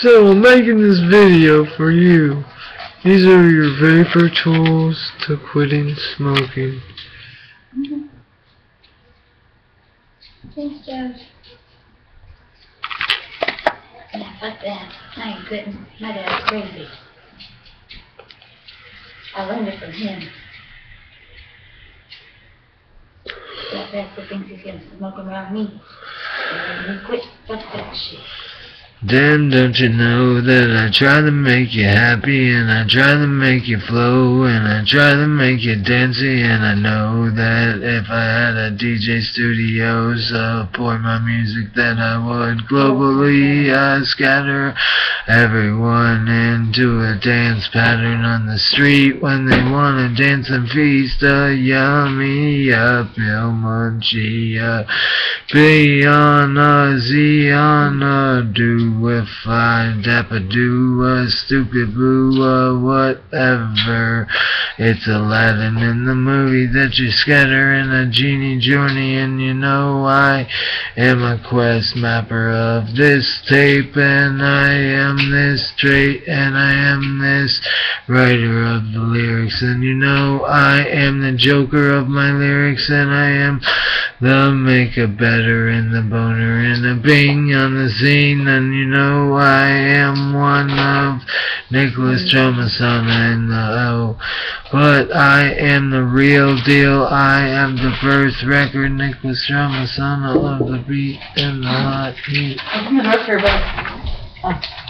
So I'm making this video for you. These are your vapor tools to quitting smoking. Thanks, Josh. Yeah, fuck that. I ain't good. My dad's crazy. I learned it from him. That bastard thinks he's gonna smoke around me. And quit. Fuck that shit. Damn, don't you know that I try to make you happy, and I try to make you flow, and I try to make you dancey, and I know that if I had a DJ studio support my music, then I would globally scatter everyone into a dance pattern on the street when they wanna dance and feast a yummy pill munchie be on a z on a do. If I dappadoo a stupid boo whatever, it's Aladdin in the movie that you scatter in a genie journey, and you know I am a quest mapper of this tape, and I am this trait, and I am this writer of the lyrics, and you know I am the joker of my lyrics, and I am the make a better and the boner and the bing on the zine, and you know I am one of Nicholas Messana and the O. But I am the real deal. I am the birth record Nicholas Messana of the beat and the hot heat.